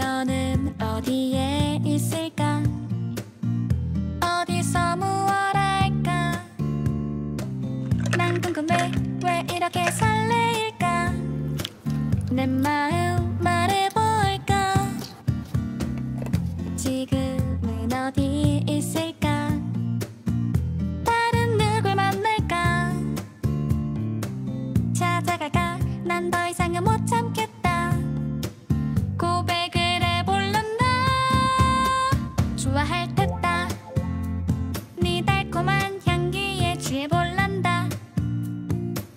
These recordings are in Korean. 너는 어디에 있을까? 어디서 무얼 할까? 난 궁금해 왜 이렇게 설레일까? 내 마음 말해볼까? 지금은 어디에 있을까? 다른 누굴 만날까? 찾아갈까? 난 더 이상은 못 참겠다. 좋아할 듯다. 네 달콤한 향기에 취해볼란다.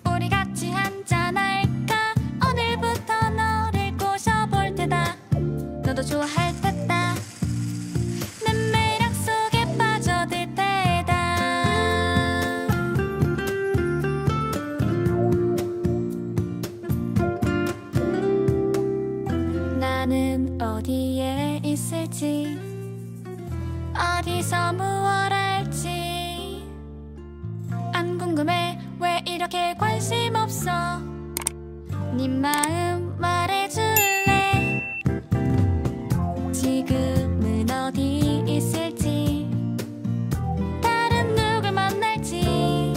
우리 같이 한잔할까? 오늘부터 너를 꼬셔볼 테다. 너도 좋아할 듯다. 내 매력 속에 빠져들 테다. 나는 어디에 있을지, 어디서 무얼 할지 안 궁금해. 왜 이렇게 관심 없어? 네 마음 말해줄래? 지금은 어디 있을지, 다른 누굴 만날지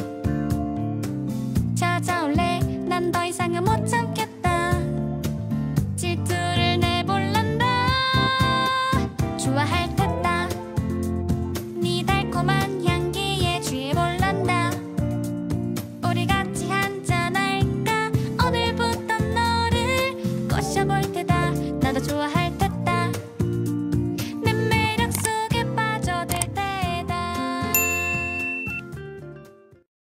찾아올래. 난 더 이상은 못 참겠다. 질투를 내볼란다. 좋아할 때 좋아해.